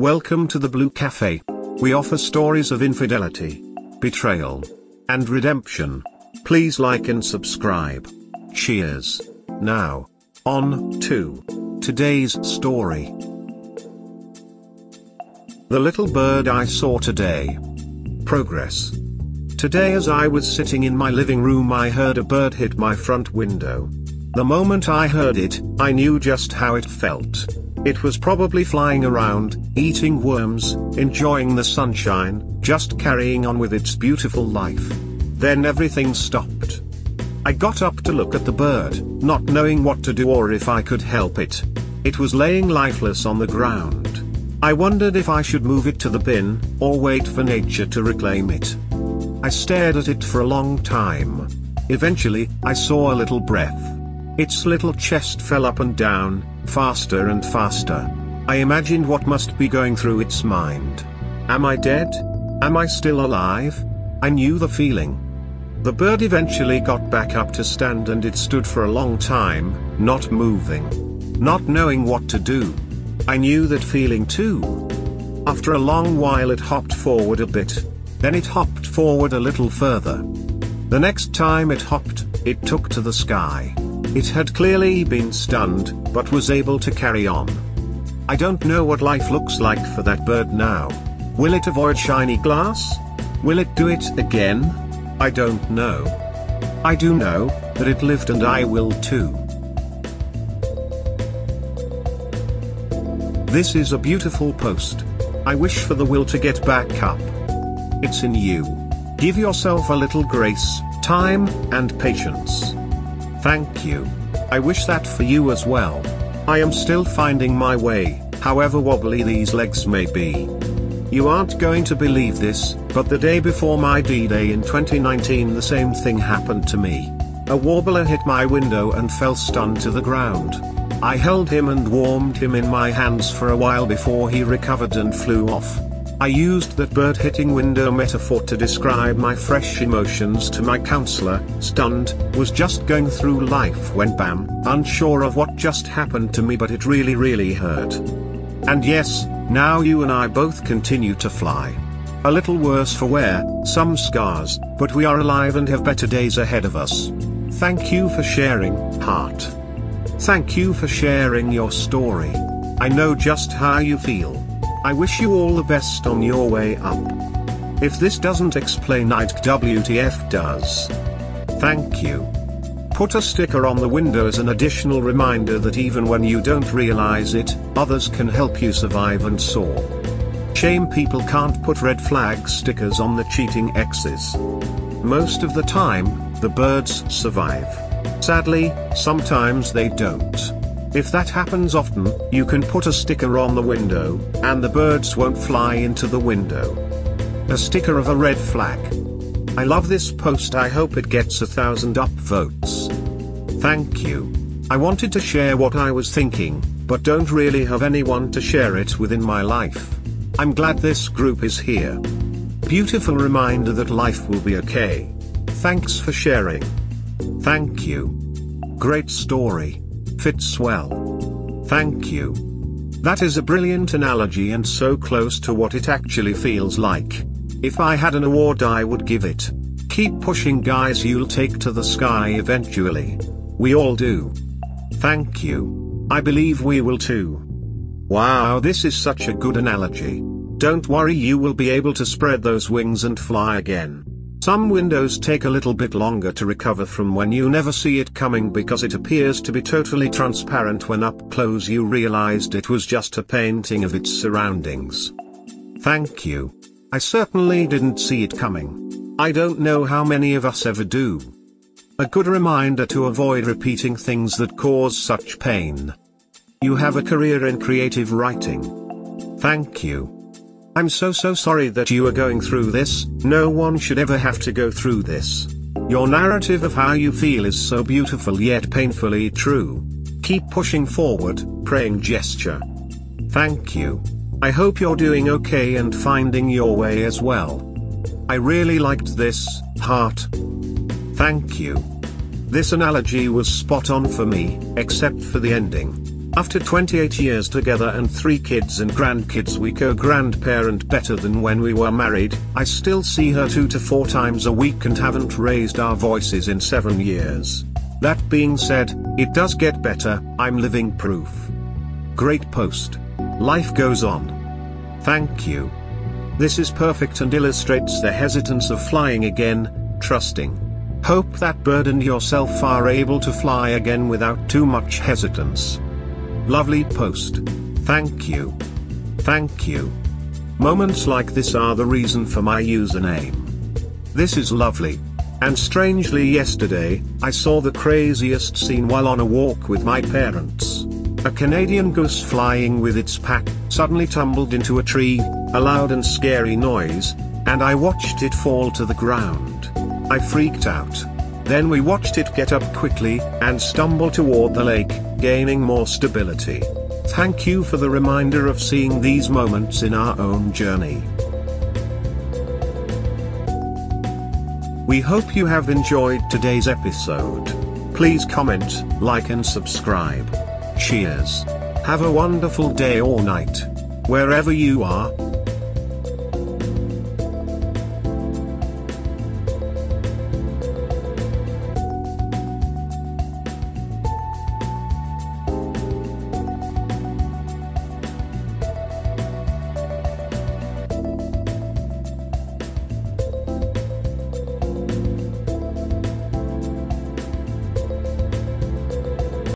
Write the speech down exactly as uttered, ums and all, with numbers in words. Welcome to the Blue Cafe. We offer stories of infidelity, betrayal, and redemption. Please like and subscribe. Cheers. Now, on to today's story. The little bird I saw today. Progress. Today, as I was sitting in my living room, I heard a bird hit my front window. The moment I heard it, I knew just how it felt. It was probably flying around, eating worms, enjoying the sunshine, just carrying on with its beautiful life. Then everything stopped. I got up to look at the bird, not knowing what to do or if I could help it. It was laying lifeless on the ground. I wondered if I should move it to the bin, or wait for nature to reclaim it. I stared at it for a long time. Eventually, I saw a little breath. Its little chest fell up and down, faster and faster. I imagined what must be going through its mind. Am I dead? Am I still alive? I knew the feeling. The bird eventually got back up to stand, and it stood for a long time, not moving. Not knowing what to do. I knew that feeling too. After a long while it hopped forward a bit. Then it hopped forward a little further. The next time it hopped, it took to the sky. It had clearly been stunned, but was able to carry on. I don't know what life looks like for that bird now. Will it avoid shiny glass? Will it do it again? I don't know. I do know that it lived, and I will too. This is a beautiful post. I wish for the will to get back up. It's in you. Give yourself a little grace, time, and patience. Thank you. I wish that for you as well. I am still finding my way, however wobbly these legs may be. You aren't going to believe this, but the day before my D-Day in twenty nineteen, the same thing happened to me. A warbler hit my window and fell stunned to the ground. I held him and warmed him in my hands for a while before he recovered and flew off. I used that bird hitting window metaphor to describe my fresh emotions to my counselor. Stunned, was just going through life when bam, unsure of what just happened to me, but it really really hurt. And yes, now you and I both continue to fly. A little worse for wear, some scars, but we are alive and have better days ahead of us. Thank you for sharing, heart. Thank you for sharing your story. I know just how you feel. I wish you all the best on your way up. If this doesn't explain it, W T F does. Thank you. Put a sticker on the window as an additional reminder that even when you don't realize it, others can help you survive and soar. Shame people can't put red flag stickers on the cheating exes. Most of the time, the birds survive. Sadly, sometimes they don't. If that happens often, you can put a sticker on the window, and the birds won't fly into the window. A sticker of a red flag. I love this post. I hope it gets a thousand upvotes. Thank you. I wanted to share what I was thinking, but don't really have anyone to share it with in my life. I'm glad this group is here. Beautiful reminder that life will be okay. Thanks for sharing. Thank you. Great story. Fits well. Thank you. That is a brilliant analogy and so close to what it actually feels like. If I had an award, I would give it. Keep pushing, guys, you'll take to the sky eventually. We all do. Thank you. I believe we will too. Wow, this is such a good analogy. Don't worry, you will be able to spread those wings and fly again. Some windows take a little bit longer to recover from when you never see it coming because it appears to be totally transparent when up close you realized it was just a painting of its surroundings. Thank you. I certainly didn't see it coming. I don't know how many of us ever do. A good reminder to avoid repeating things that cause such pain. You have a career in creative writing. Thank you. I'm so so sorry that you are going through this. No one should ever have to go through this. Your narrative of how you feel is so beautiful yet painfully true. Keep pushing forward, praying gesture. Thank you. I hope you're doing okay and finding your way as well. I really liked this, heart. Thank you. This analogy was spot on for me, except for the ending. After twenty-eight years together and three kids and grandkids, we co-grandparent better than when we were married. I still see her two to four times a week and haven't raised our voices in seven years. That being said, it does get better. I'm living proof. Great post. Life goes on. Thank you. This is perfect and illustrates the hesitance of flying again, trusting. Hope that bird and yourself are able to fly again without too much hesitance. Lovely post. Thank you. Thank you. Moments like this are the reason for my username. This is lovely. And strangely, yesterday, I saw the craziest scene while on a walk with my parents. A Canadian goose flying with its pack suddenly tumbled into a tree, a loud and scary noise, and I watched it fall to the ground. I freaked out. Then we watched it get up quickly and stumble toward the lake, gaining more stability. Thank you for the reminder of seeing these moments in our own journey. We hope you have enjoyed today's episode. Please comment, like and subscribe. Cheers. Have a wonderful day or night, wherever you are.